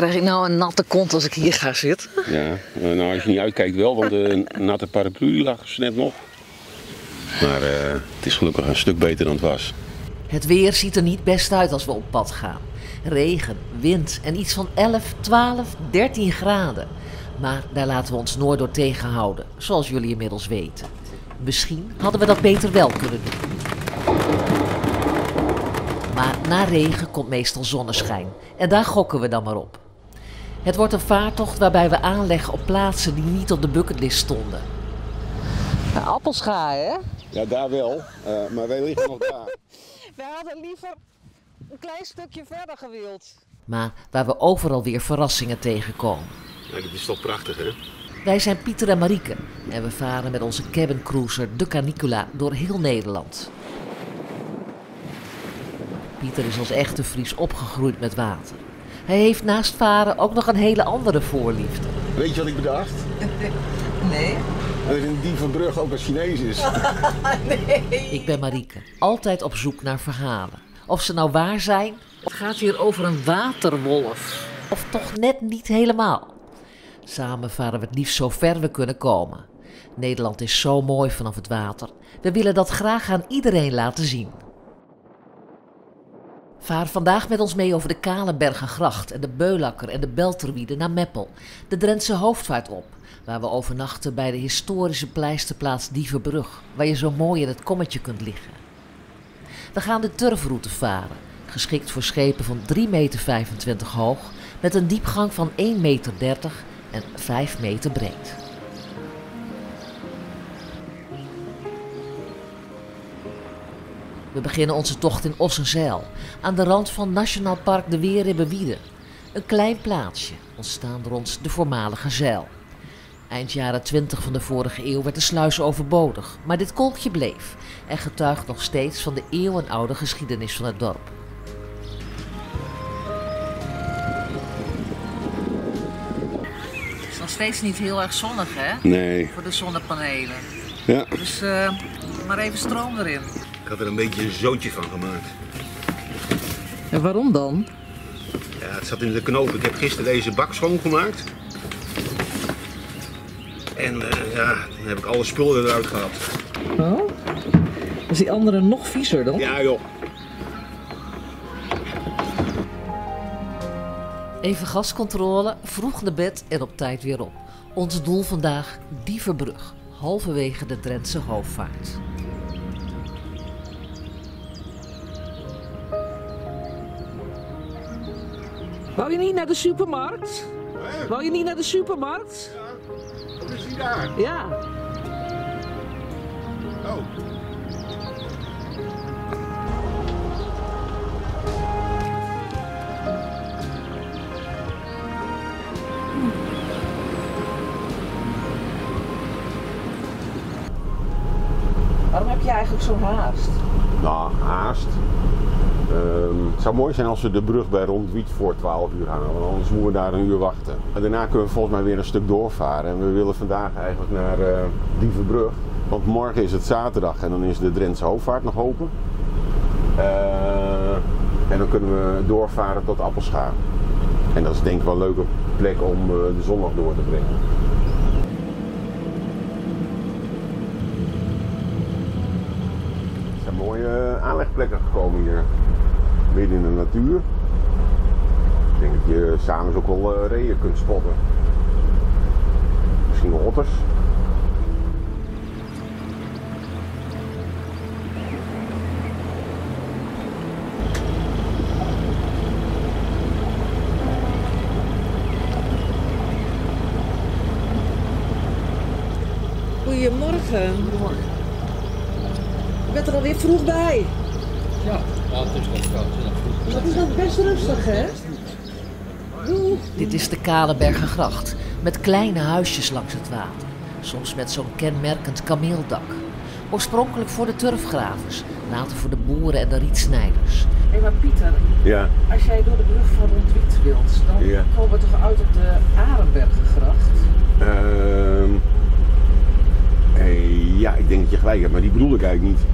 krijg ik nou een natte kont als ik hier ga zitten? Ja, nou als je niet uitkijkt wel, want de natte paraplu lag ze net nog. Maar het is gelukkig een stuk beter dan het was. Het weer ziet er niet best uit als we op pad gaan. Regen, wind en iets van 11, 12, 13 graden. Maar daar laten we ons nooit door tegenhouden, zoals jullie inmiddels weten. Misschien hadden we dat beter wel kunnen doen. Maar na regen komt meestal zonneschijn en daar gokken we dan maar op. Het wordt een vaartocht waarbij we aanleggen op plaatsen die niet op de bucketlist stonden. Nou, Appelscha, hè? Ja, daar wel, maar wij liggen nog daar. Wij hadden liever een klein stukje verder gewild. Maar waar we overal weer verrassingen tegenkomen. Ja, dit is toch prachtig, hè? Wij zijn Pieter en Marieke en we varen met onze cabincruiser De Canicula door heel Nederland. Pieter is als echte Fries opgegroeid met water. Hij heeft naast varen ook nog een hele andere voorliefde. Weet je wat ik bedacht? Nee. Dat er in Dieverbrug ook een Chinees is. Nee. Ik ben Marieke, altijd op zoek naar verhalen. Of ze nou waar zijn, of gaat hier over een waterwolf. Of toch net niet helemaal. Samen varen we het liefst zo ver we kunnen komen. Nederland is zo mooi vanaf het water. We willen dat graag aan iedereen laten zien. Vaar vandaag met ons mee over de Kalenbergergracht en de Beulakker en de Belterwieden naar Meppel, de Drentse Hoofdvaart op, waar we overnachten bij de historische pleisterplaats Dieverbrug, waar je zo mooi in het kommetje kunt liggen. We gaan de Turfroute varen, geschikt voor schepen van 3,25 meter hoog, met een diepgang van 1,30 meter en 5 meter breed. We beginnen onze tocht in Ossenzijl, aan de rand van Nationaal Park de Weerribben-Wieden. Een klein plaatsje, ontstaan rond de voormalige zijl. Eind jaren 20 van de vorige eeuw werd de sluis overbodig, maar dit kolkje bleef en getuigt nog steeds van de eeuwenoude geschiedenis van het dorp. Het is nog steeds niet heel erg zonnig, hè? Nee. Voor de zonnepanelen. Ja. Dus maar even stroom erin. Ik had er een beetje een zootje van gemaakt. En waarom dan? Ja, het zat in de knoop. Ik heb gisteren deze bak schoongemaakt. En ja, dan heb ik alle spullen eruit gehaald. Oh? Is die andere nog viezer dan? Ja joh. Even gascontrole, vroeg naar bed en op tijd weer op. Ons doel vandaag, Dieverbrug, halverwege de Drentse Hoofdvaart. Wou je niet naar de supermarkt? Nee. Wou je niet naar de supermarkt? Ja, wat is die daar? Ja. Oh. Waarom heb je eigenlijk zo'n haast? Nou, haast. Het zou mooi zijn als we de brug bij Rhondwiet voor 12 uur halen, want anders moeten we daar een uur wachten. En daarna kunnen we volgens mij weer een stuk doorvaren en we willen vandaag eigenlijk naar Dieverbrug. Want morgen is het zaterdag en dan is de Drentse Hoofdvaart nog open. En dan kunnen we doorvaren tot Appelscha. En dat is denk ik wel een leuke plek om de zondag door te brengen. Er zijn mooie aanlegplekken gekomen hier. Midden in de natuur. Ik denk dat je s'avonds ook wel reeën kunt spotten. Misschien wel otters. Goedemorgen. Goedemorgen. Je bent er alweer vroeg bij. Ja. Ja, het is nog koud. Het is nog best rustig, hè? Oeh. Dit is de Kalenbergergracht, met kleine huisjes langs het water. Soms met zo'n kenmerkend kameeldak. Oorspronkelijk voor de turfgravers, later voor de boeren en de rietsnijders. Hé, maar Pieter, ja. Als jij door de brug van Rhondwiet wilt, dan ja. Komen we toch uit op de Arembergengracht? Ja, ik denk dat je gelijk hebt, maar die bedoel ik eigenlijk niet.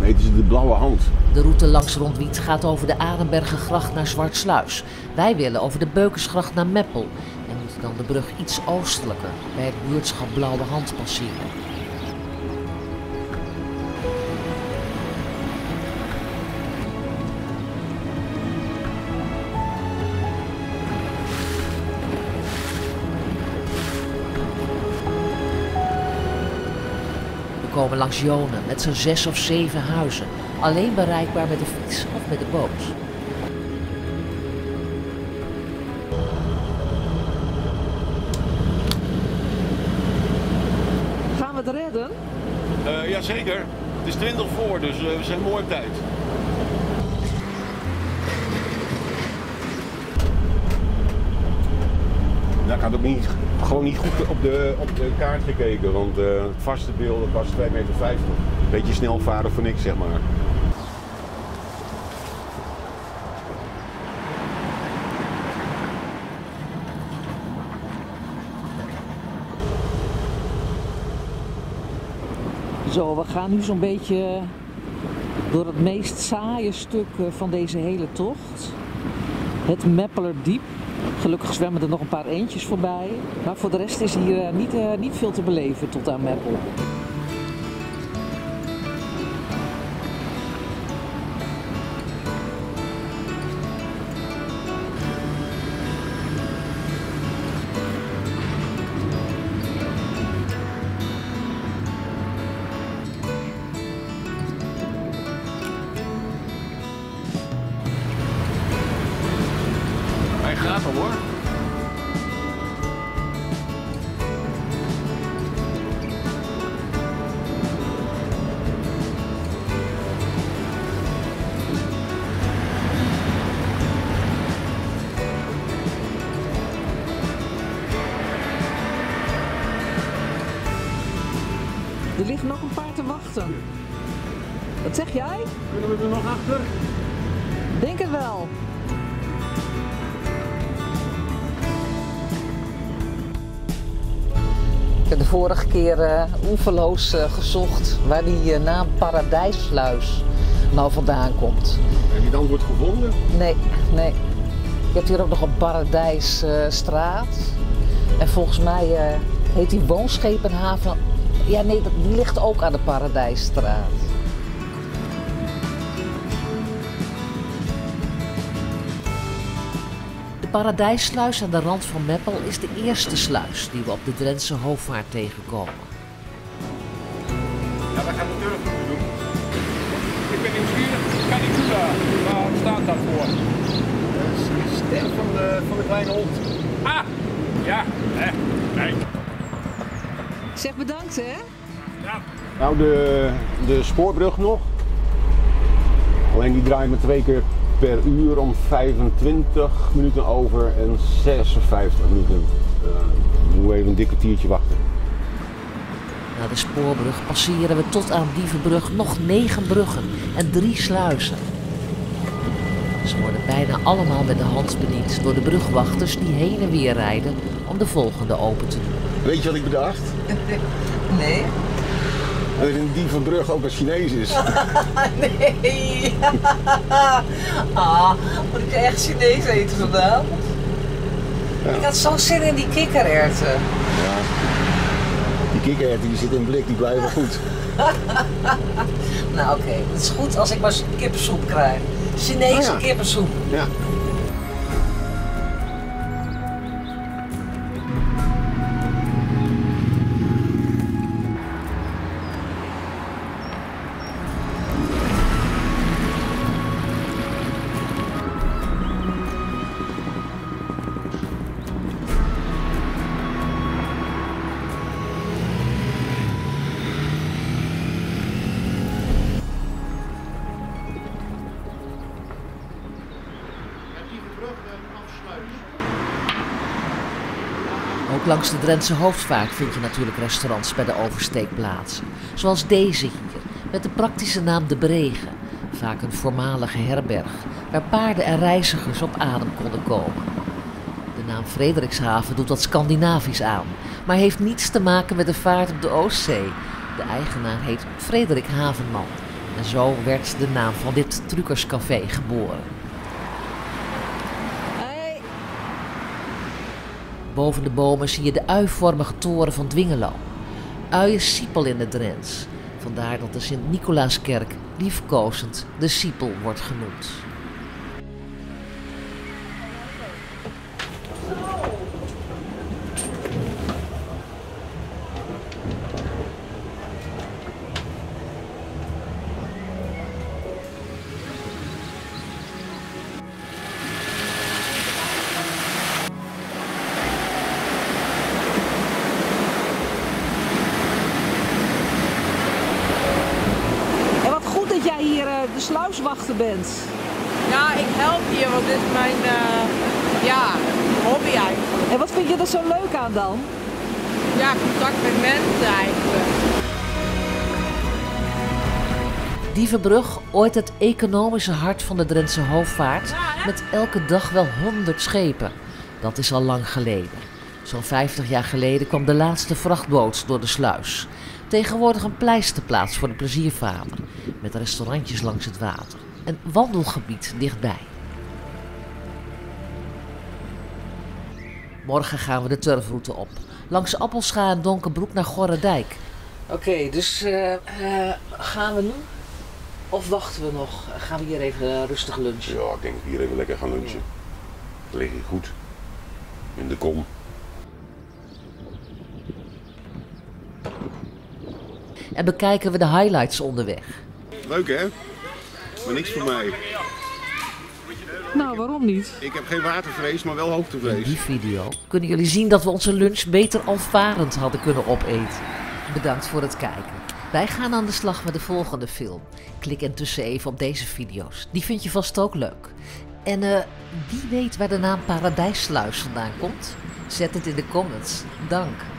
Nee, het is de Blauwe Hand. De route langs Rhondwiet gaat over de Arembergengracht naar Zwartsluis. Wij willen over de Beukersgracht naar Meppel en moeten dan de brug iets oostelijker bij het buurtschap Blauwe Hand passeren. We komen langs Jone met zijn 6 of 7 huizen, alleen bereikbaar met de fiets of met de boot. Gaan we het redden? Jazeker, het is 20 voor, dus we zijn mooi op tijd. Daar gaat ook niet, gewoon niet goed op de kaart gekeken, want het vaste beeld was 2,50 meter. Beetje snel varen voor niks, zeg maar. Zo, we gaan nu zo'n beetje door het meest saaie stuk van deze hele tocht. Het Meppeler Diep. Gelukkig zwemmen er nog een paar eendjes voorbij, maar voor de rest is hier niet veel te beleven tot aan Meppel. Er liggen nog een paar te wachten. Wat zeg jij? Kunnen we er nog achter? Denk het wel. Ik heb de vorige keer oeverloos gezocht waar die naam Paradijsluis nou vandaan komt. Heb je het antwoord gevonden? Nee, nee. Je hebt hier ook nog een Paradijsstraat. En volgens mij heet die woonschepenhaven. Ja, nee, dat ligt ook aan de Paradijsstraat. De Paradijsluis aan de rand van Meppel is de eerste sluis die we op de Drentse Hoofdvaart tegenkomen. Ja, we gaan de Turfroute doen. Ik ben nieuwsgierig, De Canicula, waar staat dat voor? Dat is de ster van de kleine hond. Ah, ja, hè, nee. Zeg bedankt, hè? Ja. Nou, de spoorbrug nog. Alleen die draait me 2 keer per uur om 25 minuten over en 56 minuten. Moet even een dik kwartiertje wachten. Na de spoorbrug passeren we tot aan Dieverbrug nog 9 bruggen en 3 sluizen. Ze worden bijna allemaal met de hand bediend door de brugwachters die heen en weer rijden om de volgende open te doen. Weet je wat ik bedacht? Nee. Dat is een Dieverbrug ook als Chinees is. Nee. Ah, moet ik echt Chinees eten vandaan? Ja. Ik had zo'n zin in die kikkererwten. Ja. Die kikkererwten die zitten in blik, die blijven goed. Nou oké, het is goed als ik maar kippensoep krijg. Chinese kippensoep. Ja. Ook langs de Drentse Hoofdvaart vind je natuurlijk restaurants bij de oversteekplaatsen. Zoals deze hier, met de praktische naam De Bregen. Vaak een voormalige herberg, waar paarden en reizigers op adem konden komen. De naam Frederikshaven doet dat Scandinavisch aan, maar heeft niets te maken met de vaart op de Oostzee. De eigenaar heet Frederik Havenman En zo werd de naam van dit truckerscafé geboren. Hey. Boven de bomen zie je de uivormige toren van Dwingeloo. Ui is siepel in de Drents. Vandaar dat de Sint-Nicolaaskerk liefkozend de siepel wordt genoemd. De sluiswachter bent. Ja, ik help hier, want dit is mijn hobby eigenlijk. En wat vind je er zo leuk aan dan? Ja, contact met mensen eigenlijk. Dieverbrug, ooit het economische hart van de Drentse Hoofdvaart, met elke dag wel 100 schepen. Dat is al lang geleden. Zo'n 50 jaar geleden kwam de laatste vrachtboot door de sluis. Tegenwoordig een pleisterplaats voor de pleziervader, met restaurantjes langs het water. Een wandelgebied dichtbij. Morgen gaan we de Turfroute op. Langs Appelscha en Donkerbroek naar Gorredijk. Oké, dus gaan we nu? Of wachten we nog? Gaan we hier even rustig lunchen? Ja, ik denk dat we hier even lekker gaan lunchen. Het ligt hier goed. In de kom. En bekijken we de highlights onderweg. Leuk hè? Maar niks voor mij. Nou, waarom niet? Ik heb geen watervrees, maar wel hoogtevrees. In die video kunnen jullie zien dat we onze lunch beter alvarend hadden kunnen opeten. Bedankt voor het kijken. Wij gaan aan de slag met de volgende film. Klik intussen even op deze video's. Die vind je vast ook leuk. En wie weet waar de naam Paradijsluis vandaan komt? Zet het in de comments. Dank.